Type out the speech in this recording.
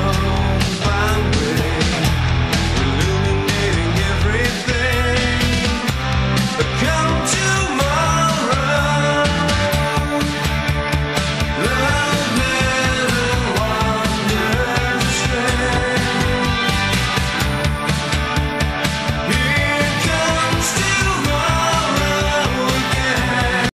alone by me.